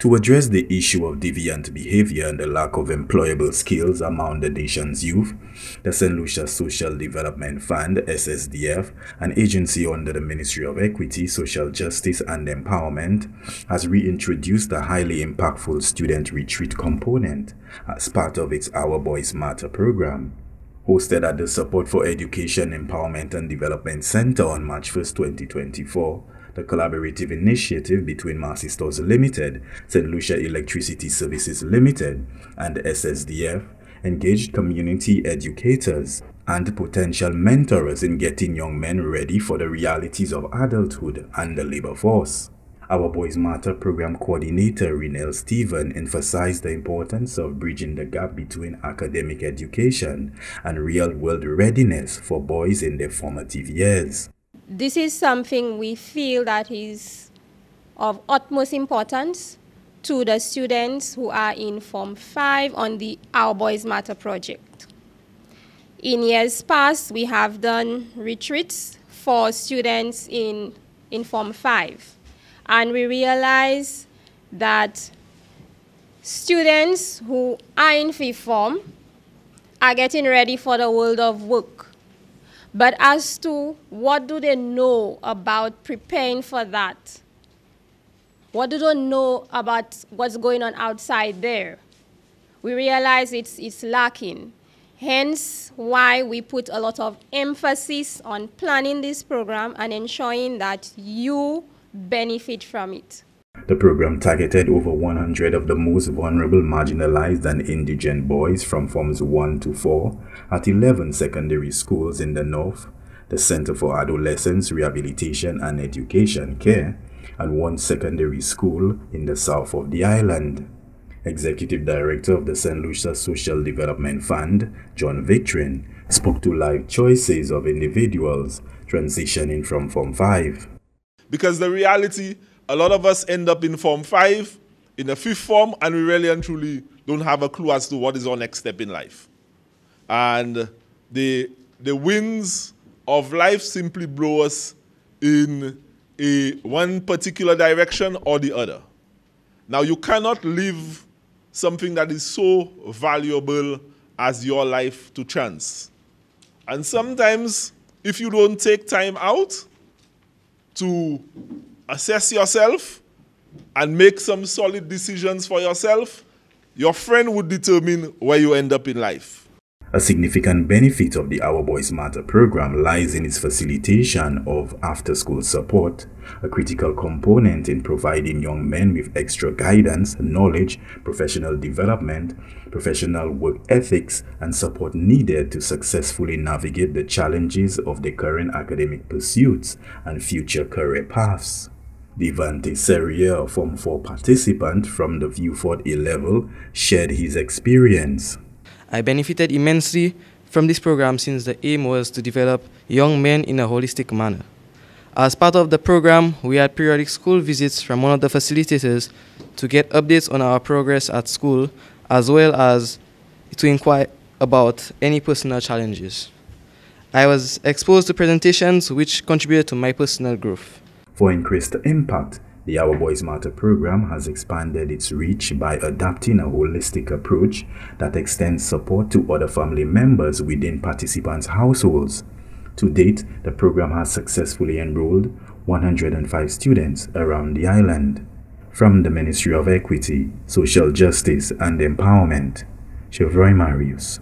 To address the issue of deviant behavior and the lack of employable skills among the nation's youth, the St. Lucia Social Development Fund, SSDF, an agency under the Ministry of Equity, Social Justice, and Empowerment, has reintroduced a highly impactful student retreat component as part of its Our Boys Matter programme. Hosted at the Support for Education, Empowerment and Development Centre on March 1, 2024, the collaborative initiative between Massy Stores Limited, St. Lucia Electricity Services Limited, and SSDF engaged community educators and potential mentors in getting young men ready for the realities of adulthood and the labour force. Our Boys Matter Programme Coordinator Renel Stephen emphasized the importance of bridging the gap between academic education and real-world readiness for boys in their formative years. This is something we feel that is of utmost importance to the students who are in Form 5 on the Our Boys Matter project. In years past, we have done retreats for students in Form 5. And we realize that students who are in fifth form are getting ready for the world of work. But as to what do they know about preparing for that? What do they know about what's going on outside there? We realize it's lacking. Hence why we put a lot of emphasis on planning this program and ensuring that you benefit from it. The program targeted over 100 of the most vulnerable, marginalized and indigent boys from Forms 1 to 4 at 11 secondary schools in the north, the Centre for Adolescent Rehabilitation and Education Care, and one secondary school in the south of the island. Executive Director of the St. Lucia Social Development Fund, John Victorin, spoke to life choices of individuals transitioning from Form 5. Because the reality, a lot of us end up in Form 5, in the fifth form, and we really and truly don't have a clue as to what is our next step in life. And the winds of life simply blow us in one particular direction or the other. Now, you cannot leave something that is so valuable as your life to chance. And sometimes, if you don't take time out to assess yourself and make some solid decisions for yourself, your friend would determine where you end up in life. A significant benefit of the Our Boys Matter program lies in its facilitation of after-school support, a critical component in providing young men with extra guidance, knowledge, professional development, professional work ethics, and support needed to successfully navigate the challenges of their current academic pursuits and future career paths. Devante Serriere, a Form 4 participant from the Vieuxfort A level, shared his experience. I benefited immensely from this program since the aim was to develop young men in a holistic manner. As part of the program, we had periodic school visits from one of the facilitators to get updates on our progress at school, as well as to inquire about any personal challenges. I was exposed to presentations which contributed to my personal growth. For increased impact, the Our Boys Matter program has expanded its reach by adapting a holistic approach that extends support to other family members within participants' households. To date, the program has successfully enrolled 105 students around the island. From the Ministry of Equity, Social Justice and Empowerment, Chevroy Marius.